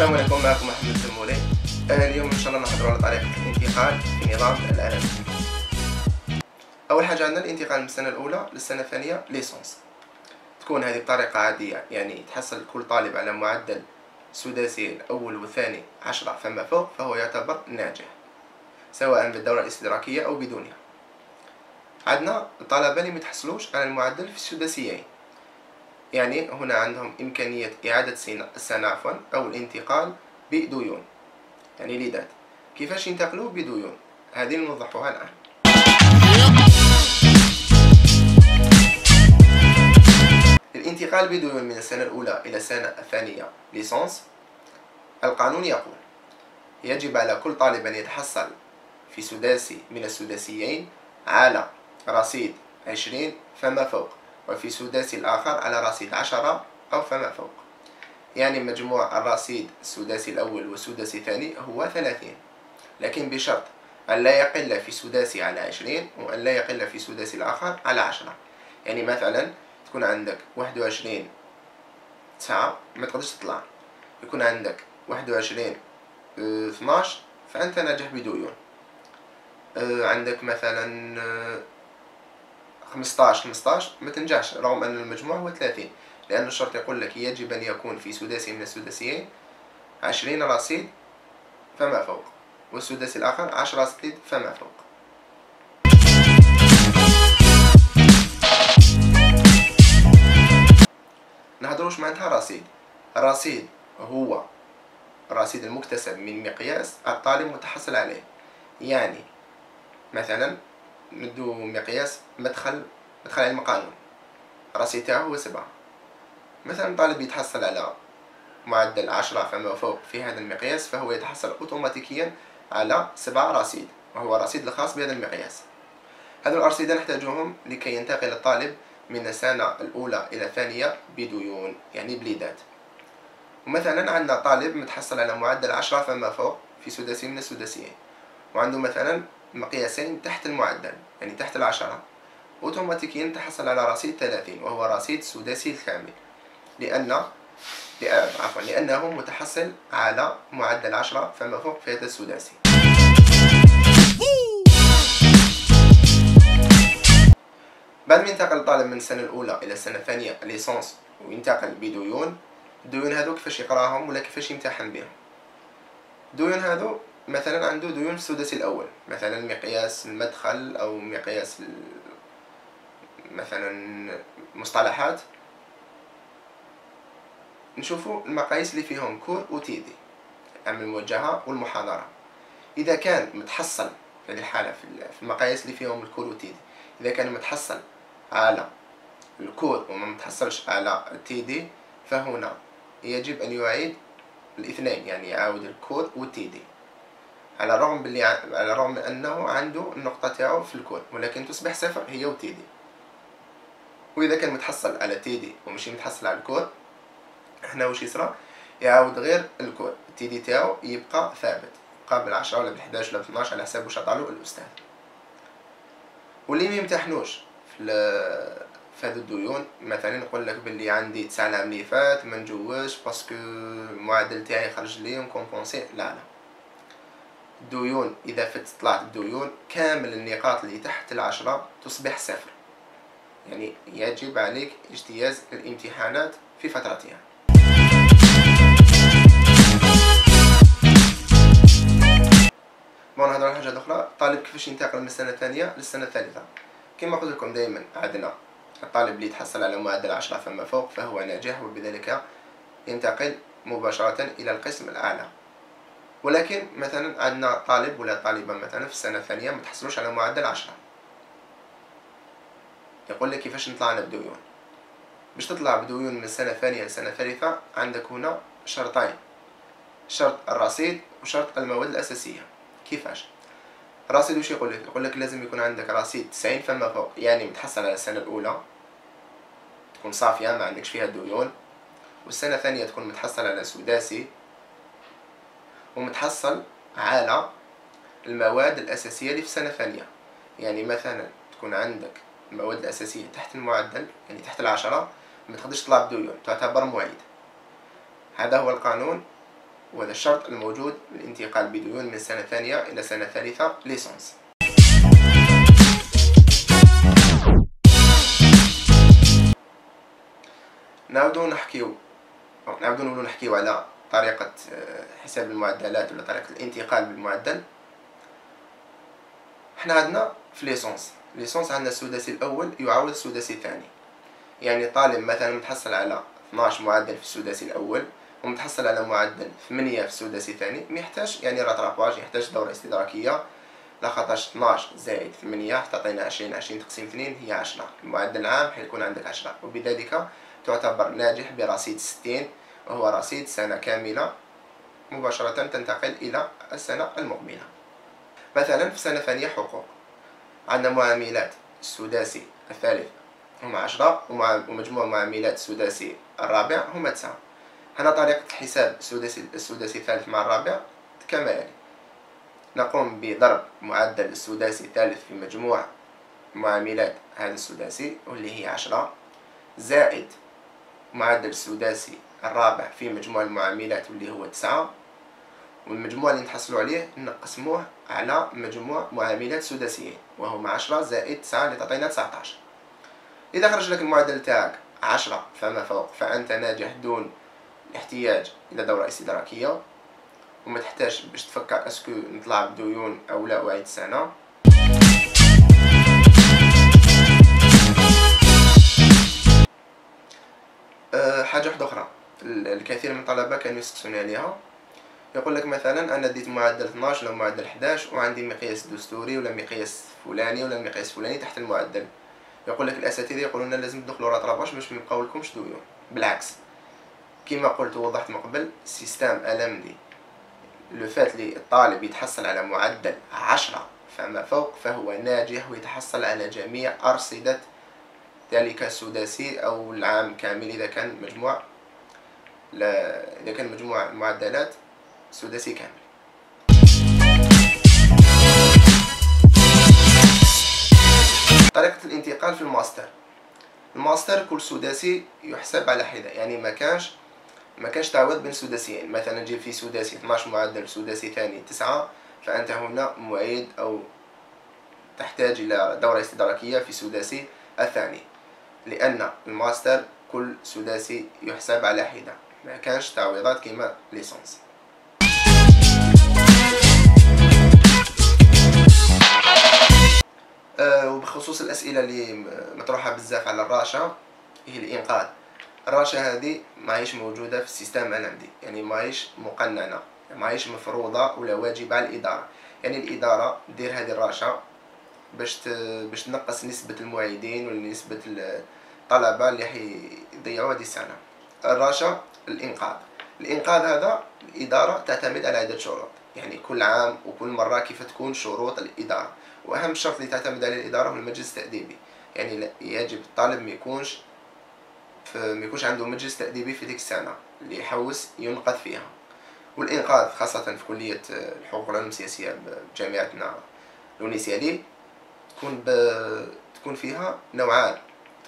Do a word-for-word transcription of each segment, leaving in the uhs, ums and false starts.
السلام عليكم، معكم أحمد المولي. أنا اليوم إن شاء الله نحضروا على طريقة الانتقال في نظام الأنف. أول حاجة عندنا الانتقال من السنة الأولى للسنة الثانية ليسانس. تكون هذه بطريقة عادية، يعني تحصل كل طالب على معدل سداسي الأول والثاني عشرة فما فوق فهو يعتبر ناجح، سواء بالدورة الاستدراكية أو بدونها. عندنا الطلبة اللي متحصلوش على المعدل في السداسيين، يعني هنا عندهم إمكانية إعادة السنة عفوا أو الانتقال بديون، يعني ليدات. كيفاش ينتقلوا بديون؟ هذه نوضحوها الآن. الانتقال بديون من السنة الأولى إلى السنة الثانية ليسانس، القانون يقول يجب على كل طالب أن يتحصل في سداسي من السداسيين على رصيد عشرين فما فوق، وفي سداسي الآخر على رصيد عشرة أو فما فوق، يعني مجموع الرصيد السداسي الأول والسداسي الثاني هو ثلاثين، لكن بشرط أن لا يقل في سداسي على عشرين وأن لا يقل في سداسي الآخر على عشرة. يعني مثلا تكون عندك واحد وعشرين تسعة ما تقدرش تطلع، يكون عندك واحد وعشرين اثناش فأنت ناجح بديون. عندك مثلا خمسطاش خمسطاش ما تنجحش رغم أن المجموع هو ثلاثين، لأن الشرط يقول لك يجب أن يكون في سداسي من السداسيين عشرين رصيد فما فوق والسداسي الآخر عشرة رصيد فما فوق. نهضروش معناتها رصيد. الرصيد هو الرصيد المكتسب من مقياس الطالب متحصل عليه، يعني مثلا ندو مقياس مدخل مدخل علم قانون، الرصيد تاعو هو سبعة. مثلا طالب يتحصل على معدل عشرة فما فوق في هذا المقياس فهو يتحصل اوتوماتيكيا على سبعة رصيد، وهو الرصيد الخاص بهذا المقياس. هذو الارصيد نحتاجوهم لكي ينتقل الطالب من السنة الاولى الى الثانية بديون، يعني بليدات. ومثلا عندنا طالب متحصل على معدل عشرة فما فوق في سداسي من السداسيين، وعنده مثلا مقياسين تحت المعدل يعني تحت العشرة، اوتوماتيكيا تحصل على رصيد ثلاثين وهو رصيد سداسي الكامل، لأن عفوا لأنه متحصل على معدل عشرة فما فوق في هذا السداسي. بعد ما ينتقل الطالب من السنة الأولى إلى السنة الثانية ليسانس وينتقل بديون، الديون هذو كيفاش يقراهم ولا كيفاش يمتحن بهم؟ الديون هذو مثلا عنده ديون في السداسي الأول، مثلا مقياس المدخل أو مقياس مثلا مصطلحات، نشوفوا المقاييس اللي فيهم كور و تيدي، أما الموجهة والمحاضرة. إذا كان متحصل في هذه الحالة في المقاييس اللي فيهم الكور و تيدي، إذا كان متحصل على الكور وما متحصلش على التيدي فهنا يجب أن يعيد الاثنين، يعني يعاود الكور و تيدي، على الرغم باللي على الرغم من انه عنده النقطه تاعو في الكود ولكن تصبح صفر هي وتيدي. واذا كان متحصل على تيدي وماشي متحصل على الكود هنا واش يصرى؟ يعاود غير الكود، التيدي تاعو يبقى ثابت، يبقى بالعشرة ولا بالحداش ولا باثناش على حساب واش عطالو الاستاذ. واللي ما يمتحنوش في في هذو الديون، مثلا نقول لك باللي عندي تسعة العام اللي فات ما نجوش باسكو المعدل تاعي خرج لي ونكومبونسي، لا لا. الديون إذا فت طلعت الديون كامل النقاط اللي تحت العشرة تصبح صفر، يعني يجب عليك اجتياز الامتحانات في فترتها. بون نهضرو على حاجة أخرى، الطالب كيفاش ينتقل من السنة الثانية للسنة الثالثة. كما قلت لكم دائما عندنا الطالب اللي يتحصل على معدل عشرة فما فوق فهو ناجح وبذلك ينتقل مباشرة إلى القسم الأعلى. ولكن مثلا عندنا طالب ولا طالبة مثلا في السنة الثانية ما تحصلوش على معدل عشرة، يقول لك كيفاش نطلع أنا بديون؟ باش تطلع بديون من السنة الثانية للسنة الثالثة عندك هنا شرطين، شرط الرصيد وشرط المواد الأساسية. كيفاش؟ الرصيد واش يقول لك؟ يقول لك لازم يكون عندك رصيد تسعين فما فوق، يعني متحصل على السنة الأولى تكون صافية ما عندكش فيها ديون، والسنة الثانية تكون متحصل على سداسي ومتحصل على المواد الأساسية اللي في السنة الثانية، يعني مثلا تكون عندك المواد الأساسية تحت المعدل يعني تحت العشرة ما تقدرش تطلع بديون تعتبر معيد. هذا هو القانون وهذا الشرط الموجود للانتقال بديون من سنة ثانية إلى سنة ثالثة ليسانس. نعودو نحكيو أو نعودو نولو نحكيو على طريقة حساب المعدلات ولا طريقة الانتقال بالمعدل. حنا عندنا في ليسانس ليسانس عندنا السداسي الأول يعاود السداسي الثاني، يعني طالب مثلا متحصل على اثناش معدل في السداسي الأول ومتحصل على معدل ثمانية في السداسي الثاني، ميحتاج يعني راتراباج، يحتاج دورة استدراكية، لخاطرش اثناش زائد ثمانية تعطينا عشرين، عشرين تقسيم اثنين هي عشرة، المعدل العام حيكون عندك عشرة، وبذلك تعتبر ناجح برصيد ستين وهو رصيد سنة كاملة، مباشرة تنتقل إلى السنة المقبلة. مثلا في سنة ثانية حقوق عندنا معاملات السداسي الثالث هما عشرة ومجموع معاملات السداسي الرابع هما تسعة. هنا طريقة حساب السداسي السداسي الثالث مع الرابع كما يلي: نقوم بضرب معدل السداسي الثالث في مجموع معاملات هذا السداسي واللي هي عشرة، زائد معدل السداسي الرابع في مجموع المعاملات واللي هو تسعة، والمجموع اللي نحصلوا عليه نقسموه على مجموع معاملات سداسيين وهو عشرة زائد تسعة اللي تعطينا تسعطاش. إذا خرج لك المعدل تاعك عشرة فما فوق فأنت ناجح دون الاحتياج إلى دورة استدراكية، وما تحتاج باش تفكر اسكو نطلع بديون أو لا وعيد السنة. أه حاجة واحدة أخرى الكثير من الطلبة كانوا يسقسون عليها، يقول لك مثلا أنا ديت معدل اثناش ولا معدل حداش وعندي مقياس دستوري ولا مقياس فلاني ولا مقياس فلاني تحت المعدل. يقول لك الأساتذة يقولون لازم تدخلوا راتراباج باش ما يبقاولكمش ديون، بالعكس كما قلت ووضحت من قبل سيستام ام دي لو فات لي الطالب يتحصل على معدل عشرة فما فوق فهو ناجح ويتحصل على جميع أرصدة ذلك السداسي أو العام كامل إذا كان مجموع لا إذا كان مجموع معدلات سداسي كامل. طريقة الانتقال في الماستر الماستر كل سداسي يحسب على حدة، يعني ما كانش ما كانش تعويض بين سداسيين. مثلا نجيب في سداسي اثناش معدل سداسي ثاني تسعة فأنت هنا معيد أو تحتاج إلى دورة استدراكية في سداسي الثاني، لأن الماستر كل سداسي يحسب على حدة، ما كانش تعويضات كما ليسانس. أه وبخصوص الأسئلة اللي مطروحة بزاف على الراشة هي الإنقاذ. الراشة هذه ماهيش موجودة في السيستم الهندي، يعني ماهيش مقننة، ماهيش مفروضة ولا واجبة على الإدارة، يعني الإدارة دير هذه الراشة باش باش تنقص نسبة المعيدين ولا نسبة الطلبة اللي حيضيعوا هذه السنة. الراشة الإنقاذ الإنقاذ هذا الإدارة تعتمد على عدة شروط، يعني كل عام وكل مرة كيف تكون شروط الإدارة، وأهم شرط اللي تعتمد عليه الإدارة هو المجلس التأديبي، يعني يجب الطالب ما يكونش ما يكونش عنده مجلس تأديبي في ديك السنة اللي يحوس ينقذ فيها. والإنقاذ خاصة في كلية الحقوق والعلوم السياسية بجامعتنا لونيسيالي تكون تكون فيها نوعان،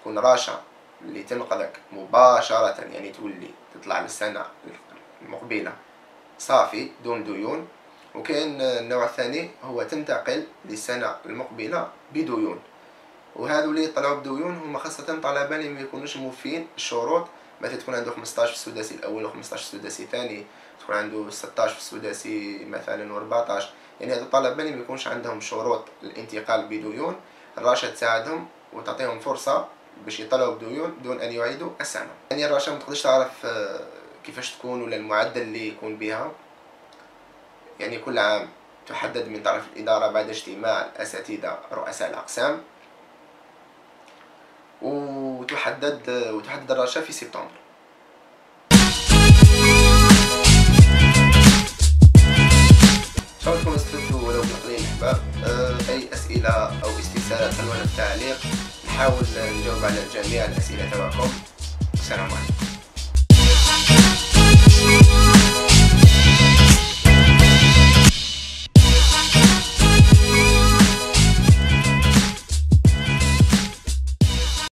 تكون راشة اللي تنقذك مباشرة، يعني تولي تطلع للسنة المقبلة صافي دون ديون، وكاين النوع الثاني هو تنتقل للسنة المقبلة بديون، وهذو اللي طلعوا بديون هما خاصة طلبة اللي ما يكونوش موفين الشروط، مثلا تكون عنده خمسطاش في السداسي الأول وخمسطاش في السداسي الثاني، تكون عنده ستطاش في السداسي مثلا وأربعطاش، يعني هذو الطلبة اللي ما يكونش عندهم شروط الانتقال بديون الراشة تساعدهم وتعطيهم فرصة باش يطلعوا بديون دون أن يعيدوا السنة. يعني الراشة ما تقدرش تعرف كيفاش تكون ولا المعدل اللي يكون بها، يعني كل عام تحدد من طرف الإدارة بعد اجتماع الأساتذة رؤساء الأقسام، وتحدد وتحدد الرشا في سبتمبر. إن شاء الله تكونوا استفدتوا ولو بالقليل أحباب. أي أسئلة أو استفسارات خلونا في التعليق، نحاول نجاوب على جميع الأسئلة تبعكم. السلام عليكم.